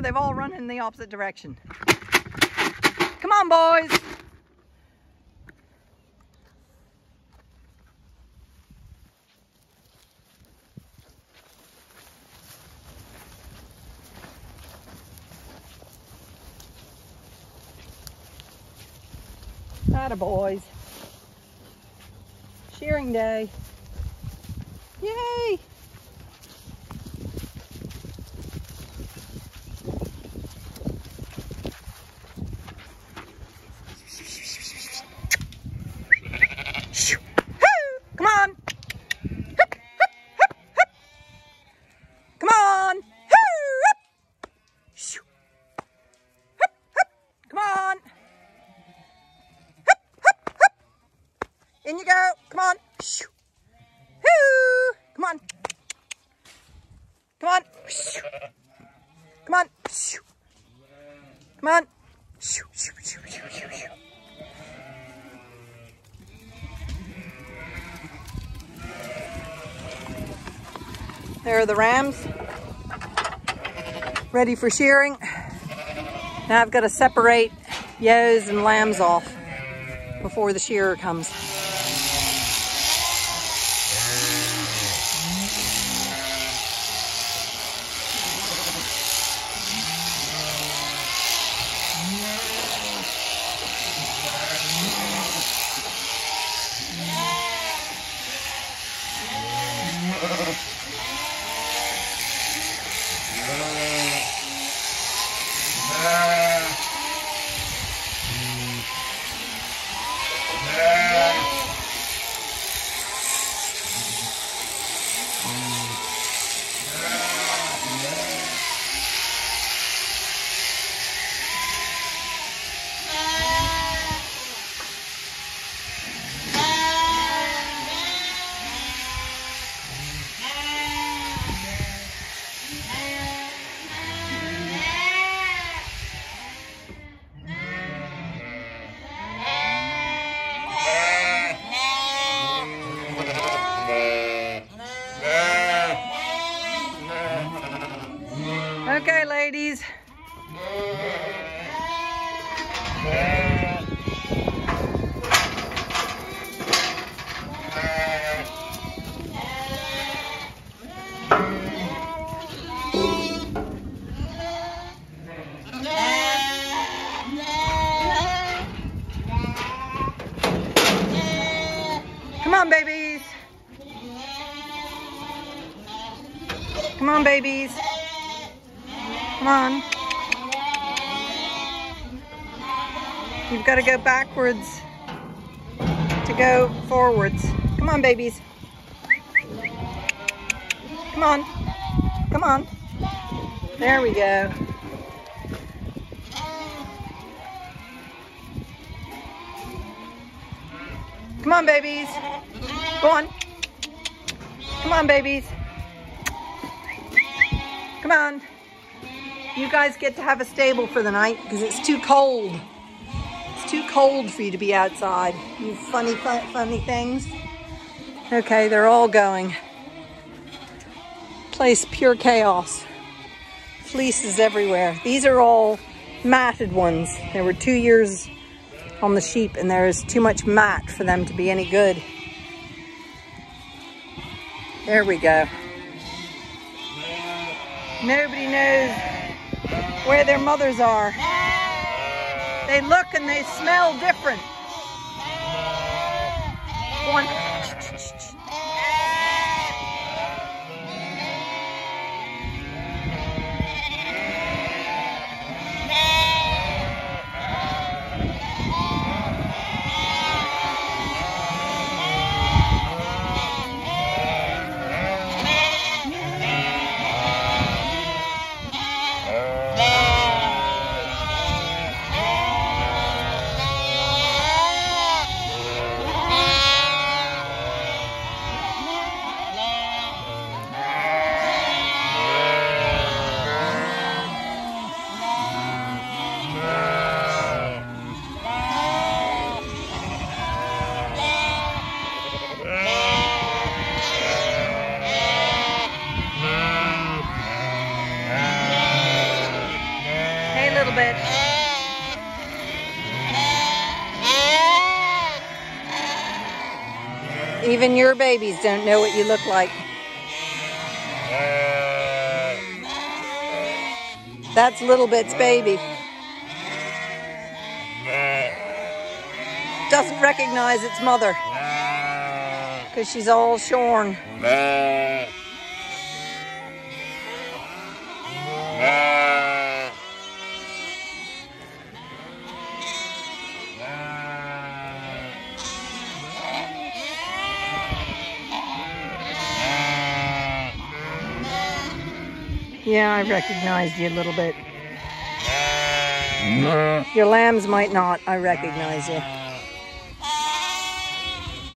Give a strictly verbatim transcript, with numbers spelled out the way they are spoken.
go. They've all run in the opposite direction. Come on, boys. Atta boys. Shearing day. Yay! Come on! Hup, hup, hup, hup. Come on! Hup, hup, hup. Come on! Hup, hup, hup. In you go! Come on! Come on! Come on! Come on! Come on! There are the rams, ready for shearing. Now I've got to separate ewes and lambs off before the shearer comes. Okay, ladies. Come on, babies. Come on, babies. Come on. You've got to go backwards to go forwards. Come on, babies. Come on. Come on. There we go. Come on, babies. Go on. Come on, babies. Come on. You guys get to have a stable for the night because it's too cold. It's too cold for you to be outside. You funny, fun, funny things. Okay, they're all going. Place pure chaos. Fleeces everywhere. These are all matted ones. There were two years on the sheep and there is too much mat for them to be any good. There we go. Nobody knows where their mothers are. They look and they smell different. Go on. Even your babies don't know what you look like. That's Little Bit's baby. Doesn't recognize its mother because she's all shorn. Yeah, I recognized you a little bit. Your lambs might not, I recognize you.